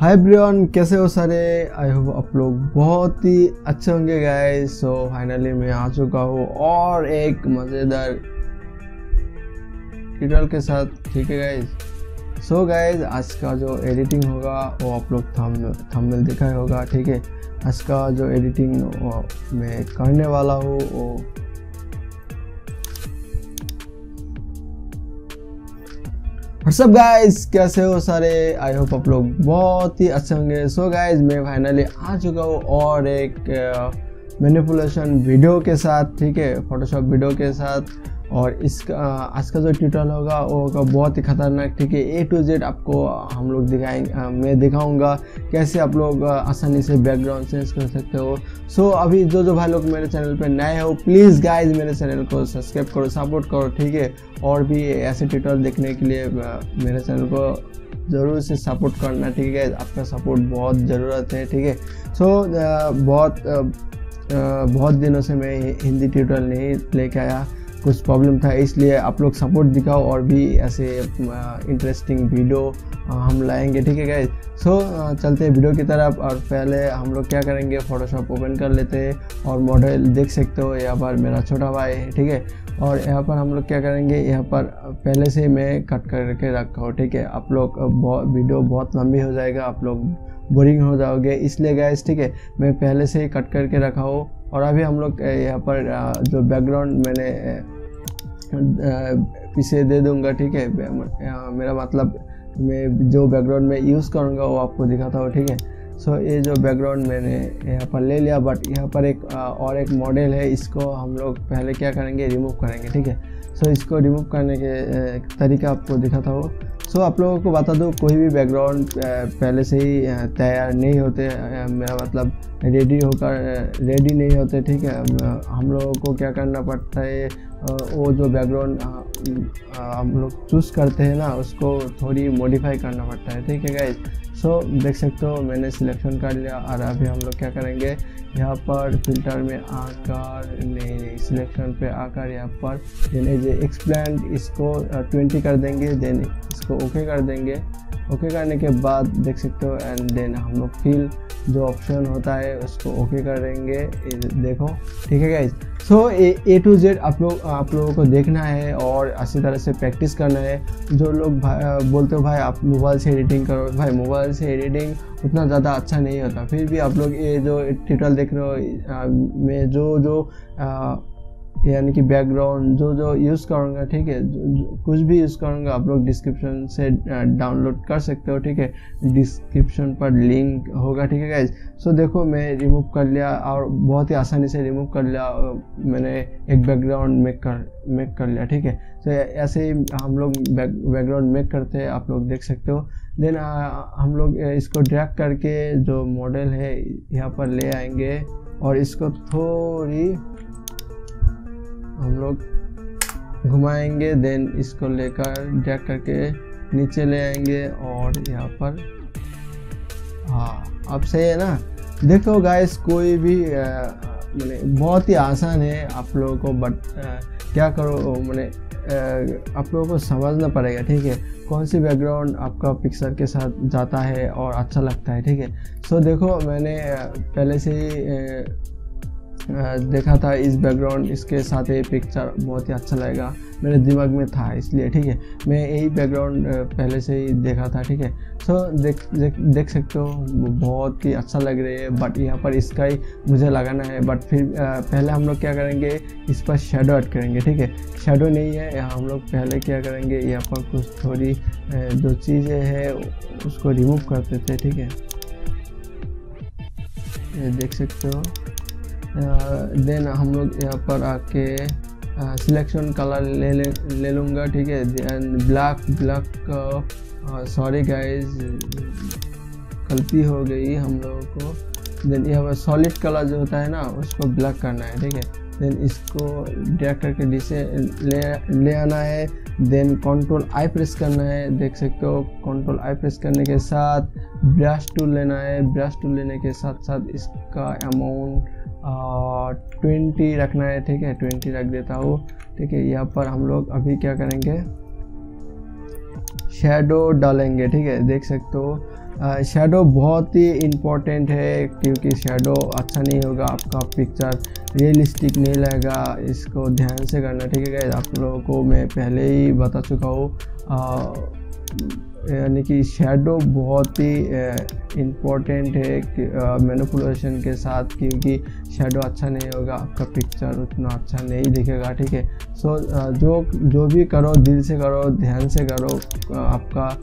Hi everyone, कैसे हो सारे। आई होप आप लोग बहुत ही अच्छे होंगे गाइस। सो फाइनली मैं आ चुका हूँ और एक मज़ेदार ट्यूटोरियल के साथ, ठीक है गाइस। सो गाइस, आज का जो एडिटिंग होगा वो आप लोग थंबनेल दिखाए होगा, ठीक है। आज का जो एडिटिंग मैं करने वाला हूँ वो व्हाट्सअप गाइज, कैसे हो सारे। आई होप आप लोग बहुत ही अच्छे होंगे। सो गाइज, मैं फाइनली आ चुका हूँ और एक मैनिपुलेशन वीडियो के साथ, ठीक है, फोटोशॉप वीडियो के साथ। और इसका आज का जो ट्यूटोरियल होगा वो होगा बहुत ही खतरनाक, ठीक है। A to Z आपको हम लोग दिखाएंगे, मैं दिखाऊंगा कैसे आप लोग आसानी से बैकग्राउंड चेंज कर सकते हो। सो अभी जो भाई लोग मेरे चैनल पर नए हो, प्लीज़ गाइज मेरे चैनल को सब्सक्राइब करो, सपोर्ट करो, ठीक है। और भी ऐसे ट्यूटोरियल देखने के लिए मेरे चैनल को ज़रूर से सपोर्ट करना, ठीक है। आपका सपोर्ट बहुत ज़रूरत है, ठीक है। सो बहुत दिनों से मैं हिंदी ट्यूटोरियल नहीं लेके आया, कुछ प्रॉब्लम था, इसलिए आप लोग सपोर्ट दिखाओ और भी ऐसे इंटरेस्टिंग वीडियो हम लाएंगे, ठीक है गाइज। सो चलते हैं वीडियो की तरफ। और पहले हम लोग क्या करेंगे, फोटोशॉप ओपन कर लेते हैं और मॉडल देख सकते हो। यहाँ पर मेरा छोटा भाई है, ठीक है। और यहाँ पर हम लोग क्या करेंगे, यहाँ पर पहले से मैं कट करके रखा हूँ, ठीक है। आप लोग वीडियो बहुत लंबी हो जाएगा, आप लोग बोरिंग हो जाओगे, इसलिए गाइज, ठीक है, मैं पहले से ही कट करके रखा हूँ। और अभी हम लोग यहाँ पर जो बैकग्राउंड मैंने पीछे दे दूँगा, ठीक है। मेरा मतलब मैं जो बैकग्राउंड में यूज़ करूँगा वो आपको दिखाता हूँ, ठीक है। सो ये जो बैकग्राउंड मैंने यहाँ पर ले लिया, बट यहाँ पर एक और एक मॉडल है, इसको हम लोग पहले क्या करेंगे, रिमूव करेंगे, ठीक है। सो इसको रिमूव करने के तरीका आपको दिखाता हूँ। सो आप लोगों को बता दूँ, कोई भी बैकग्राउंड पहले से ही तैयार नहीं होते, मेरा मतलब रेडी नहीं होते, ठीक है। हम लोगों को क्या करना पड़ता है, वो जो बैकग्राउंड हम लोग चूज़ करते हैं ना, उसको थोड़ी मॉडिफाई करना पड़ता है, ठीक है गाइज। सो देख सकते हो मैंने सिलेक्शन कर लिया। और अभी हम लोग क्या करेंगे, यहाँ पर फिल्टर में आकर नहीं, सिलेक्शन पे आकर यहाँ पर देन एक्सप्लेंड इसको 20 कर देंगे, देन इसको ओके कर देंगे। ओके करने के बाद देख सकते हो, एंड देन हम लोग फिल जो ऑप्शन होता है उसको ओके करेंगे, देखो, ठीक है guys. So A to Z आप लोगों को देखना है और अच्छी तरह से प्रैक्टिस करना है। जो लोग बोलते हो भाई आप मोबाइल से एडिटिंग करो, भाई मोबाइल से एडिटिंग उतना ज़्यादा अच्छा नहीं होता, फिर भी आप लोग ये जो ट्यूटोरियल देख रहे हो, मैं जो यानी कि बैकग्राउंड जो यूज़ करूँगा, ठीक है, कुछ भी यूज़ करूँगा, आप लोग डिस्क्रिप्शन से डाउनलोड कर सकते हो, ठीक है। डिस्क्रिप्शन पर लिंक होगा, ठीक है गाइज। सो देखो मैं रिमूव कर लिया और बहुत ही आसानी से रिमूव कर लिया, मैंने एक बैकग्राउंड मेक कर लिया, ठीक है। तो ऐसे ही हम लोग बैकग्राउंड मेक करते हैं, आप लोग देख सकते हो। देन हम लोग इसको ड्रैग करके जो मॉडल है यहाँ पर ले आएंगे और इसको थोड़ी हम लोग घुमाएंगे, देन इसको लेकर ड्रैग करके नीचे ले आएंगे और यहाँ पर, हाँ अब सही है ना। देखो गाइस, कोई भी मैंने बहुत ही आसान है आप लोगों को, बट क्या करो, मैंने आप लोगों को समझना पड़ेगा, ठीक है, कौन सी बैकग्राउंड आपका पिक्चर के साथ जाता है और अच्छा लगता है, ठीक है। सो देखो मैंने पहले से ही देखा था इस बैकग्राउंड, इसके साथ ये पिक्चर बहुत ही अच्छा लगेगा, मेरे दिमाग में था, इसलिए, ठीक है, मैं यही बैकग्राउंड पहले से ही देखा था, ठीक है। सो देख सकते हो बहुत ही अच्छा लग रही है, बट यहाँ पर इसका ही मुझे लगाना है। बट फिर पहले हम लोग क्या करेंगे, इस पर शेडो ऐड करेंगे, ठीक है। शेडो नहीं है, हम लोग पहले क्या करेंगे, यहाँ पर कुछ थोड़ी जो चीज़ें हैं उसको रिमूव करते थे, ठीक है, देख सकते हो। देन हम लोग यहाँ पर आके सिलेक्शन कलर ले लूँगा, ठीक है। एंड ब्लैक, सॉरी गाइज गलती हो गई हम लोगों को। देन यहाँ पर सॉलिड कलर जो होता है ना उसको ब्लैक करना है, ठीक है। देन इसको ड्रैग करके नीचे ले आना है, देन Ctrl I प्रेस करना है, देख सकते हो। Ctrl I प्रेस करने के साथ ब्रश टूल लेना है, ब्रश टूल लेने के साथ साथ इसका अमाउंट 20 रखना है, ठीक है, 20 रख देता हूँ, ठीक है। यहाँ पर हम लोग अभी क्या करेंगे, शेडो डालेंगे, ठीक है, देख सकते हो। शेडो बहुत ही इम्पोर्टेंट है, क्योंकि शेडो अच्छा नहीं होगा आपका पिक्चर रियलिस्टिक नहीं लगेगा। इसको ध्यान से करना, ठीक है। आप लोगों को मैं पहले ही बता चुका हूँ, यानी कि शेडो बहुत ही इम्पोर्टेंट है मैनिपुलेशन के साथ, क्योंकि शेडो अच्छा नहीं होगा आपका पिक्चर उतना अच्छा नहीं दिखेगा, ठीक है। सो जो भी करो दिल से करो, ध्यान से करो, आपका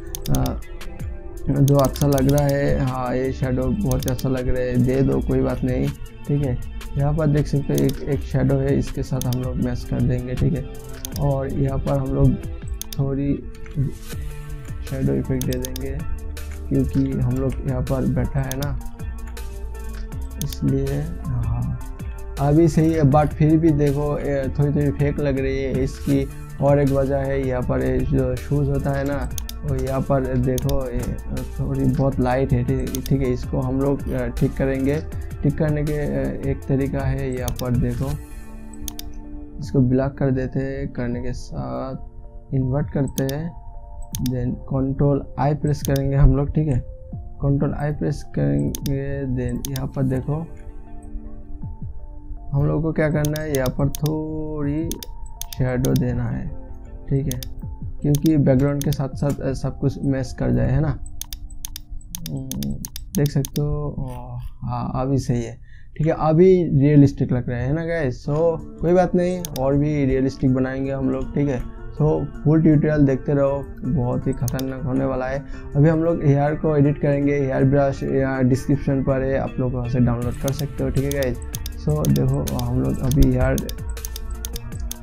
जो अच्छा लग रहा है। हाँ, ये शेडो बहुत अच्छा लग रहा है, दे दो, कोई बात नहीं, ठीक है। यहाँ पर देख सकते हो एक शेडो है, इसके साथ हम लोग मैच कर देंगे, ठीक है। और यहाँ पर हम लोग थोड़ी शेडो इफेक्ट दे देंगे, क्योंकि हम लोग यहाँ पर बैठा है ना, इसलिए। हाँ, अभी सही है, बट फिर भी देखो थोड़ी थोड़ी फेक लग रही है। इसकी और एक वजह है, यहाँ पर जो शूज़ होता है ना, और यहाँ पर देखो थोड़ी बहुत लाइट है, ठीक है। इसको हम लोग ठीक करेंगे। ठीक करने के एक तरीका है, यहाँ पर देखो इसको ब्लैक कर देते हैं, करने के साथ इन्वर्ट करते हैं, देन कंट्रोल आई प्रेस करेंगे हम लोग, ठीक है। कंट्रोल आई प्रेस करेंगे, देन यहाँ पर देखो हम लोग को क्या करना है, यहाँ पर थोड़ी शेडो देना है, ठीक है, क्योंकि बैकग्राउंड के साथ साथ सब कुछ मैच कर जाए, है ना। देख सकते हो, हाँ अभी सही है, ठीक है। अभी रियलिस्टिक लग रहा है ना गाइस। सो कोई बात नहीं, और भी रियलिस्टिक बनाएंगे हम लोग, ठीक है। सो फुल ट्यूटोरियल देखते रहो, बहुत ही खतरनाक होने वाला है। अभी हम लोग हेयर को एडिट करेंगे। हेयर ब्रश यहाँ डिस्क्रिप्शन पर है, आप लोग वहाँ से डाउनलोड कर सकते हो, ठीक है गाइज। सो देखो हम लोग अभी हेयर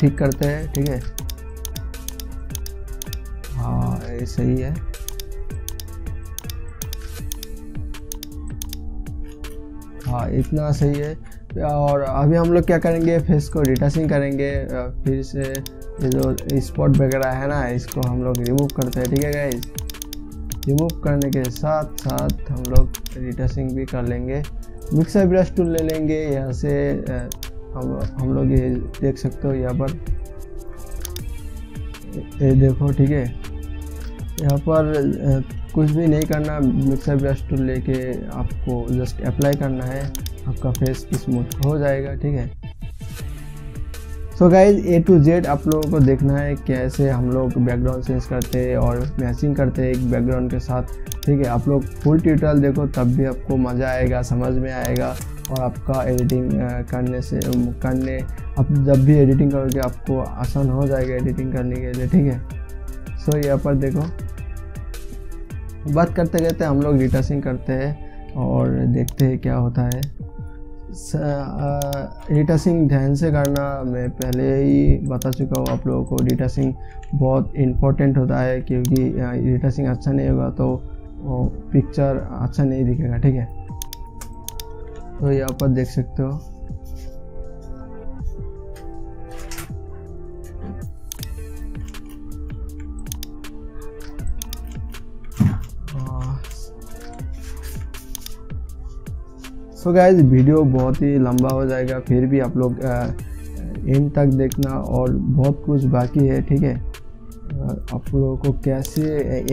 ठीक करते हैं, ठीक है। हाँ ये सही है, हाँ इतना सही है। और अभी हम लोग क्या करेंगे, फेस को डिटचिंग करेंगे, फिर से ये जो स्पॉट वगैरह है ना, इसको हम लोग रिमूव करते हैं, ठीक है गाइस। रिमूव करने के साथ साथ हम लोग डिटचिंग भी कर लेंगे। मिक्सर ब्रश टूल ले लेंगे, यहाँ से हम लोग ये देख सकते हो, यहाँ पर ये देखो, ठीक है। यहाँ पर कुछ भी नहीं करना, मिक्सर ब्रश टूल लेके आपको जस्ट अप्लाई करना है, आपका फेस स्मूथ हो जाएगा, ठीक है। So guys A to Z आप लोगों को देखना है, कैसे हम लोग बैकग्राउंड चेंज करते हैं और मैचिंग करते हैं एक बैकग्राउंड के साथ, ठीक है। आप लोग फुल ट्यूटोरियल देखो, तब भी आपको मज़ा आएगा, समझ में आएगा, और आपका एडिटिंग करने आप जब भी एडिटिंग करोगे आपको आसान हो जाएगा एडिटिंग करने के लिए, ठीक है। सो यहाँ पर देखो बात करते रहते हम लोग रिटचिंग करते हैं और देखते हैं क्या होता है। रिटचिंग ध्यान से करना, मैं पहले ही बता चुका हूँ आप लोगों को, रिटचिंग बहुत इम्पोर्टेंट होता है, क्योंकि रिटचिंग अच्छा नहीं होगा तो पिक्चर अच्छा नहीं दिखेगा, ठीक है। तो यहाँ पर देख सकते हो, सो गाइज वीडियो बहुत ही लंबा हो जाएगा, फिर भी आप लोग एंड तक देखना, और बहुत कुछ बाकी है, ठीक है। आप लोगों को कैसे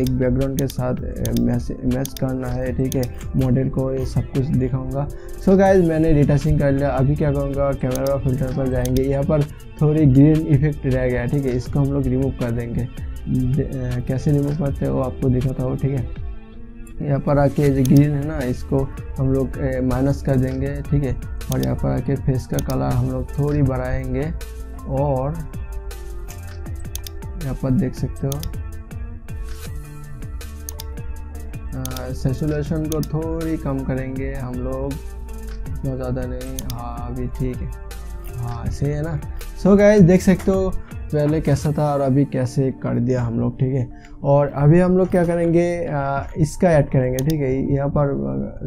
एक बैकग्राउंड के साथ मैच करना है, ठीक है, मॉडल को, ये सब कुछ दिखाऊंगा। सो गाइज मैंने रिटचिंग कर लिया, अभी क्या करूँगा, कैमरा फिल्टर पर जाएंगे, यहाँ पर थोड़ी ग्रीन इफेक्ट रह गया, ठीक है, इसको हम लोग रिमूव कर देंगे। कैसे रिमूव करते हो आपको दिखाता हूँ, ठीक है। यहाँ पर आके जो ग्रीन है ना, इसको हम लोग माइनस कर देंगे, ठीक है। और यहाँ पर आके फेस का कलर हम लोग थोड़ी बढ़ाएंगे, और यहाँ पर देख सकते हो सैचुरेशन को थोड़ी कम करेंगे हम लोग, इतना ज़्यादा नहीं, हाँ अभी ठीक है, हाँ सही है ना। सो गाइस देख सकते हो पहले कैसा था और अभी कैसे कर दिया हम लोग, ठीक है। और अभी हम लोग क्या करेंगे, इसका ऐड करेंगे, ठीक है। यहाँ पर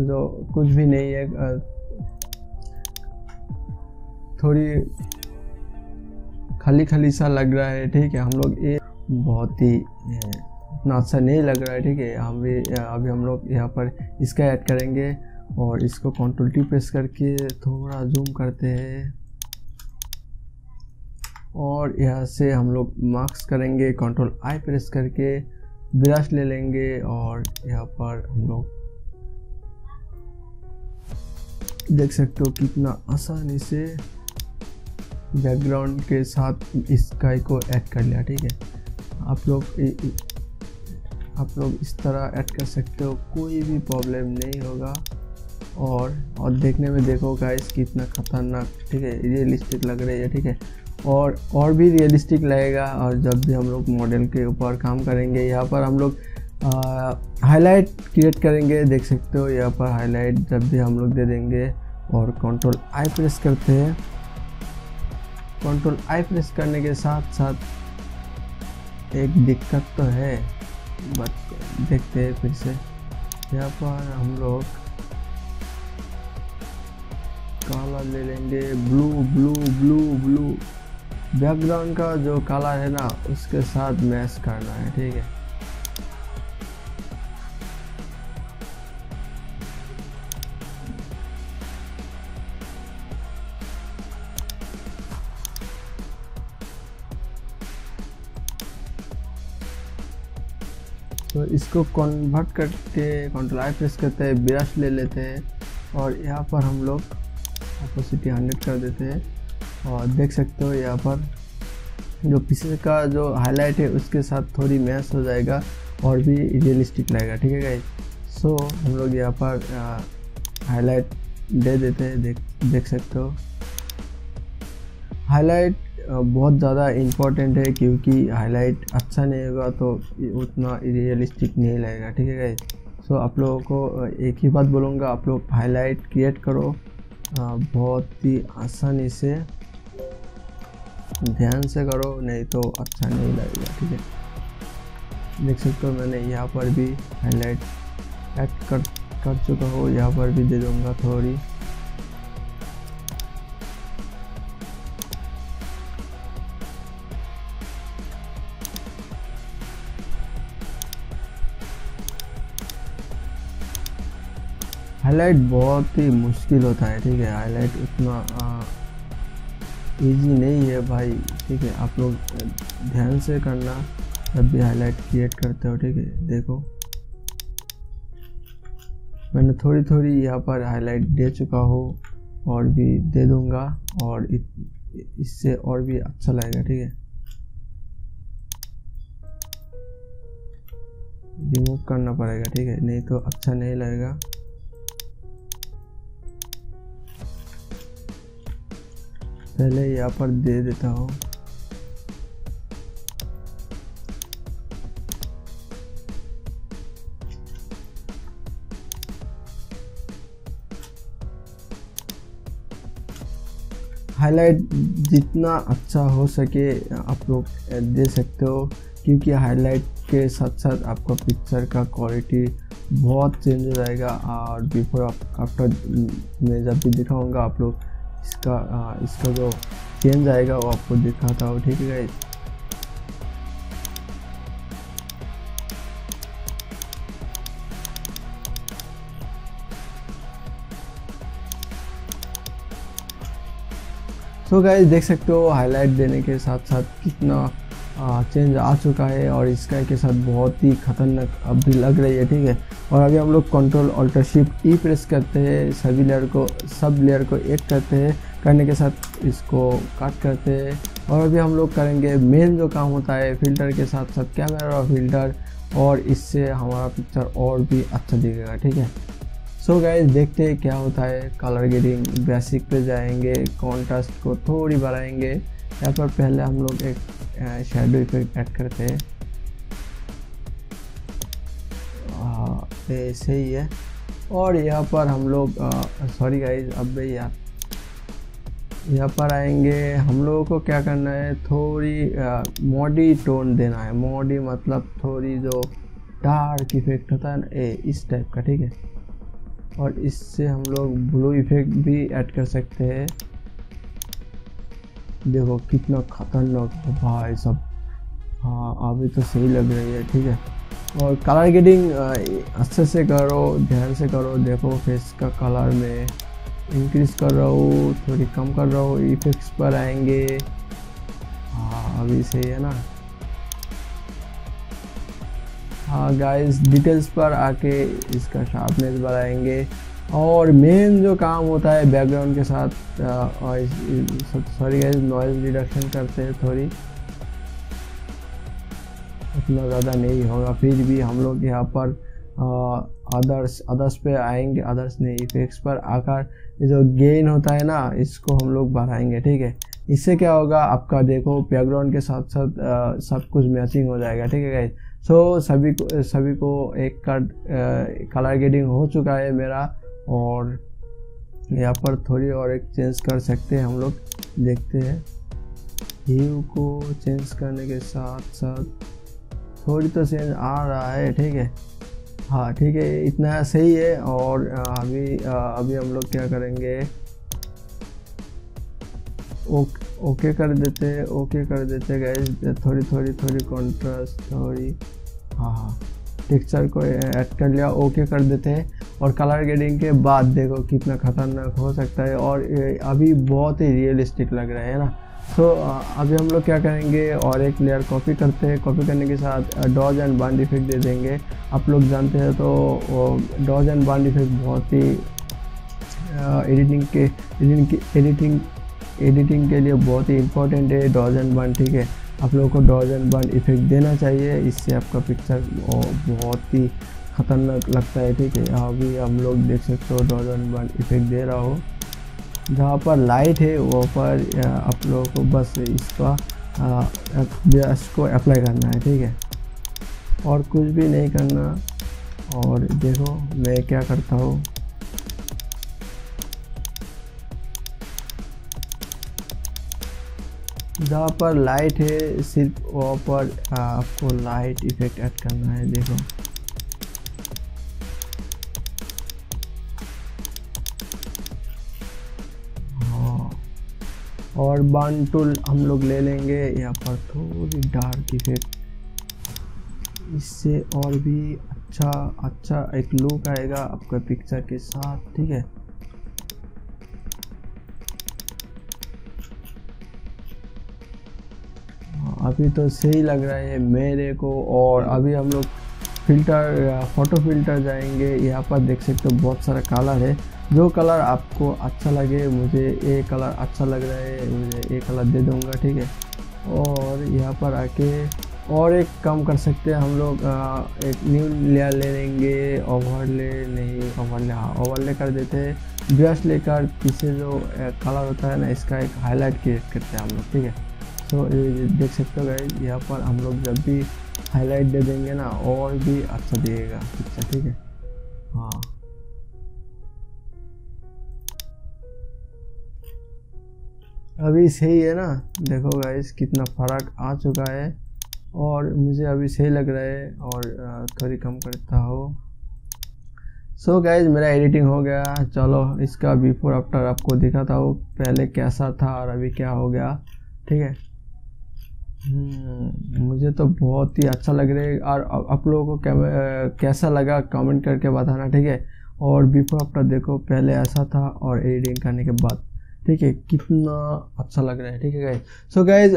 जो कुछ भी नहीं है, थोड़ी खाली खाली सा लग रहा है, ठीक है। हम लोग ये बहुत ही इतना अच्छा नहीं लग रहा है, ठीक है। अभी हम लोग यहाँ पर इसका ऐड करेंगे, और इसको कंट्रोल टी प्रेस करके थोड़ा जूम करते हैं, और यहाँ से हम लोग मार्क्स करेंगे। कंट्रोल आई प्रेस करके ब्रश ले लेंगे, और यहाँ पर हम लोग देख सकते हो कितना आसानी से बैकग्राउंड के साथ स्काई को ऐड कर लिया। ठीक है, आप लोग इस तरह ऐड कर सकते हो, कोई भी प्रॉब्लम नहीं होगा। और देखने में देखो गाइस कितना खतरनाक, ठीक है, रियलिस्टिक लग रही है। ठीक है, और भी रियलिस्टिक लगेगा और जब भी हम लोग मॉडल के ऊपर काम करेंगे। यहाँ पर हम लोग हाईलाइट क्रिएट करेंगे, देख सकते हो यहाँ पर हाईलाइट जब भी हम लोग दे देंगे और कंट्रोल आई प्रेस करते हैं। कंट्रोल आई प्रेस करने के साथ साथ एक दिक्कत तो है, बट देखते हैं फिर से। यहाँ पर हम लोग काला ले लेंगे, blue blue blue blue background का जो काला है ना उसके साथ मैच करना है। ठीक है, तो इसको कन्वर्ट करके कंट्रोल आई प्रेस करते हैं, ब्रश ले लेते हैं और यहाँ पर हम लोग ऑपोसिटी 100 कर देते हैं। और देख सकते हो यहाँ पर जो पीछे का जो हाईलाइट है उसके साथ थोड़ी मैच हो जाएगा और भी रियलिस्टिक लगेगा। ठीक है गाइस, सो हम लोग यहाँ पर हाईलाइट दे देते हैं। देख सकते हो हाईलाइट बहुत ज़्यादा इम्पोर्टेंट है, क्योंकि हाईलाइट अच्छा नहीं होगा तो उतना रियलिस्टिक नहीं लगेगा। ठीक है गाइस, सो आप लोगों को एक ही बात बोलूँगा, आप लोग हाईलाइट क्रिएट करो बहुत ही आसानी से, ध्यान से करो, नहीं तो अच्छा नहीं लगेगा। ठीक है, देख सकते हो मैंने यहाँ पर भी हाईलाइट ऐड कर चुका हूँ, यहाँ पर भी दे दूँगा थोड़ी। हाईलाइट बहुत ही मुश्किल होता है, ठीक है, हाईलाइट उतना इजी नहीं है भाई। ठीक है, आप लोग ध्यान से करना जब भी हाईलाइट क्रिएट करते हो। ठीक है, देखो मैंने थोड़ी थोड़ी यहाँ पर हाईलाइट दे चुका हूँ और भी दे दूँगा और इससे और भी अच्छा लगेगा। ठीक है, रिमूव करना पड़ेगा, ठीक है, नहीं तो अच्छा नहीं लगेगा। पहले यहाँ पर दे देता हूँ, हाईलाइट जितना अच्छा हो सके आप लोग दे सकते हो, क्योंकि हाईलाइट के साथ साथ आपका पिक्चर का क्वालिटी बहुत चेंज हो जाएगा। और बिफोर आफ्टर मैं जब भी दिखाऊंगा आप लोग इसका जो चेंज आएगा वो आपको दिखाता हूँ। ठीक है गाइस, सो गाइस देख सकते हो हाईलाइट देने के साथ साथ कितना चेंज आ चुका है और स्काई के साथ बहुत ही खतरनाक अब भी लग रही है। ठीक है, और अभी हम लोग control alter shift E press करते हैं, सब लेयर को एक करते हैं, करने के साथ इसको काट करते हैं। और अभी हम लोग करेंगे मेन जो काम होता है, फिल्टर के साथ साथ कैमरा और फिल्टर, और इससे हमारा पिक्चर और भी अच्छा दिखेगा। ठीक है, सो गाइस देखते हैं क्या होता है। कलर ग्रेडिंग बेसिक पे जाएंगे, कॉन्ट्रास्ट को थोड़ी बढ़ाएंगे। यहाँ पर पहले हम लोग एक शेडो इफेक्ट ऐड करते हैं, ऐसे ही है। और यहाँ पर हम लोग सॉरी गाइज, अब भैया यहाँ पर आएंगे, हम लोगों को क्या करना है, थोड़ी मॉडी टोन देना है। मॉडी मतलब थोड़ी जो डार्क इफेक्ट होता है ना, इस टाइप का। ठीक है, और इससे हम लोग ब्लू इफेक्ट भी ऐड कर सकते हैं। देखो कितना खतरनाक भाई सब, हाँ अभी तो सही लग रही है। ठीक है, और कलर ग्रेडिंग अच्छे से करो, ध्यान से करो। देखो फेस का कलर में इंक्रीज कर रहा हूँ, थोड़ी कम कर रहा हूँ। इफेक्ट्स पर आएंगे, हाँ अभी सही है ना। हाँ गाइस, डिटेल्स पर आके इसका शार्पनेस बढ़ाएंगे और मेन जो काम होता है बैकग्राउंड के साथ सॉरी गाइस नॉइज़ रिडक्शन करते हैं थोड़ी, उतना ज़्यादा नहीं होगा, फिर भी हम लोग यहाँ पर अदर्स पे आएंगे, अदर्स नहीं इफेक्ट्स पर आकर जो गेन होता है ना इसको हम लोग बढ़ाएंगे, ठीक है। इससे क्या होगा आपका देखो बैकग्राउंड के साथ साथ सब कुछ मैचिंग हो जाएगा, ठीक है गाइस। सो सभी को एक कलर ग्रेडिंग हो चुका है मेरा, और यहाँ पर थोड़ी और एक चेंज कर सकते हैं हम लोग, देखते हैं ह्यू को चेंज करने के साथ साथ थोड़ी तो चेंज आ रहा है, ठीक है, हाँ ठीक है, इतना सही है। और अभी हम लोग क्या करेंगे, ओके कर देते हैं, ओके कर देते गए, थोड़ी कॉन्ट्रास्ट थोड़ी, हाँ टेक्सचर को ऐड कर लिया, ओके कर देते हैं। और कलर ग्रेडिंग के बाद देखो कितना खतरनाक हो सकता है, और अभी बहुत ही रियलिस्टिक लग रहा है ना। तो अभी हम लोग क्या करेंगे और एक लेयर कॉपी करते हैं, कॉपी करने के साथ डॉज एंड बाउंड इफेक्ट दे देंगे। आप लोग जानते हैं तो डॉज एंड बाउंड इफेक्ट बहुत ही एडिटिंग के लिए बहुत ही इम्पोर्टेंट है डॉज एंड बाउंड, ठीक है। आप लोगों को डॉज एंड बाउंड इफेक्ट देना चाहिए, इससे आपका पिक्चर बहुत ही खतरनाक लगता है, ठीक है। अभी हम लोग देख सकते हो डॉज एंड बाउंड इफेक्ट दे रहा हो, जहाँ पर लाइट है वहाँ पर आप लोगों को बस इसको अप्लाई करना है, ठीक है, और कुछ भी नहीं करना। और देखो मैं क्या करता हूँ, जहाँ पर लाइट है सिर्फ वहाँ पर आपको लाइट इफेक्ट ऐड करना है। देखो और बाउंड टूल हम लोग ले लेंगे, यहाँ पर थोड़ी डार्क इफेक्ट, इससे और भी अच्छा एक लुक आएगा आपका पिक्चर के साथ, ठीक है। अभी तो सही लग रहा है मेरे को। और अभी हम लोग फोटो फिल्टर जाएंगे, यहाँ पर देख सकते हो बहुत सारा कलर है, जो कलर आपको अच्छा लगे, मुझे ये कलर अच्छा लग रहा है मुझे ये कलर दे दूंगा, ठीक है। और यहाँ पर आके और एक काम कर सकते हैं हम लोग, एक न्यू लेयर ले लेंगे, ओवरले कर देते हैं, ब्रश लेकर पीछे जो कलर होता है ना इसका एक हाईलाइट क्रिएट करते हैं हम लोग, ठीक है। तो देख सकते हो गाइस यहाँ पर हम लोग जब भी हाईलाइट दे देंगे ना और भी अच्छा दिखेगा पिक्चर, ठीक है, हाँ। अभी सही है ना, देखो गाइस कितना फ़र्क आ चुका है, और मुझे अभी सही लग रहा है। और थोड़ी कम करता हो। सो गाइस मेरा एडिटिंग हो गया, चलो इसका बिफोर आफ्टर आपको दिखाता हूँ पहले कैसा था और अभी क्या हो गया, ठीक है। मुझे तो बहुत ही अच्छा लग रहा है, और आप लोगों को कैसा लगा कमेंट करके बताना, ठीक है। और बिफोर आफ्टर देखो पहले ऐसा था और एडिटिंग करने के बाद, ठीक है, कितना अच्छा लग रहा है, ठीक है गाइज। सो गाइज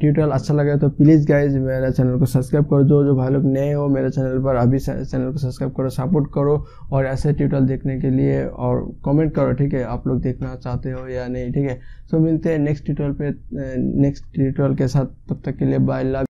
ट्यूटोरियल अच्छा लगा तो प्लीज़ गाइज मेरा चैनल को सब्सक्राइब करो, जो भाई लोग नए हो मेरे चैनल पर अभी चैनल को सब्सक्राइब करो, सपोर्ट करो, और ऐसे ट्यूटोरियल देखने के लिए और कमेंट करो, ठीक है, आप लोग देखना चाहते हो या नहीं, ठीक है। सो मिलते हैं नेक्स्ट ट्यूटोरियल के साथ, तब तक के लिए बाय, लव।